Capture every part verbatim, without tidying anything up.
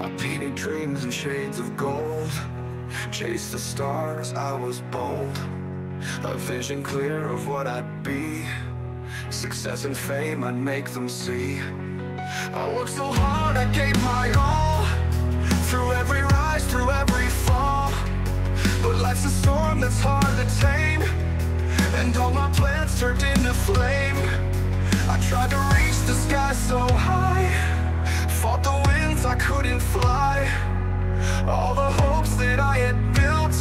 I painted dreams in shades of gold, chased the stars, I was bold. A vision clear of what I'd be, success and fame, I'd make them see. I worked so hard, I gave my all, through every rise, through every fall. But life's a storm that's hard to tame, and all my plans turned into flame. I tried to reach the sky so high, fought the winds, I couldn't fly. All the hopes that I had built,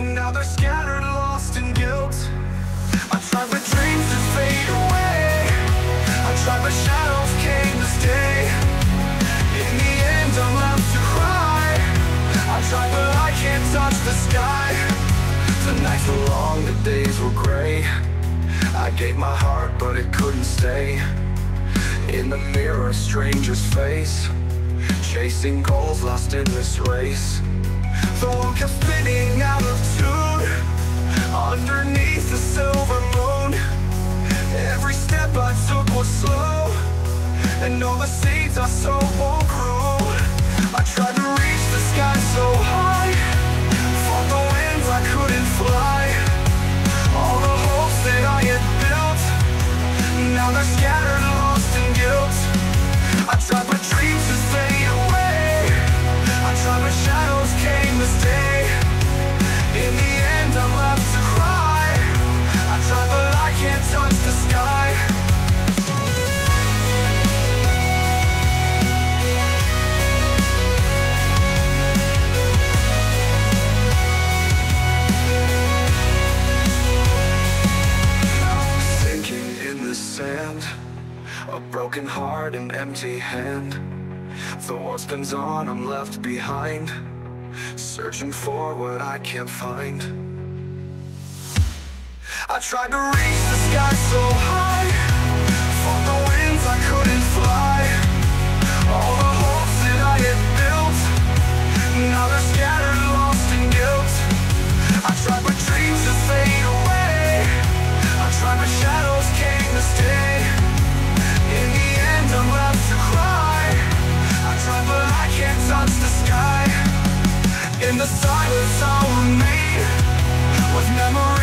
now they're scattered, lost in guilt. I tried with dreams to fade away, I tried but shadows came to stay. In the end I'm left to cry, I tried but I can't touch the sky. The nights were long, the days were gray, I gave my heart but it couldn't stay. In the mirror, a stranger's face, chasing goals, lost in this race. The world kept spinning out of tune, underneath the silver moon. Every step I took was slow, and all the seeds I sowed won't grow. I tried to reach the sky so high, fought the winds, I couldn't fly. All the hopes that I had built, now they're scattered, lost in guilt. I tried my dreams to fade away, I tried but shadows came to stay. In the end I'm left to cry, I tried but I can't touch the sky. A broken heart, an empty hand. The world spins on, I'm left behind, searching for what I can't find. I tried to reach the sky so high, fought the winds, I couldn't fly. All the hopes that I had built, now they're scattered, lost in guilt. I tried but dreams to fade away, I tried but shadows came to stay. In the end I'm left to cry, I tried but I can't touch the sky. In the silence I'll remain, with memories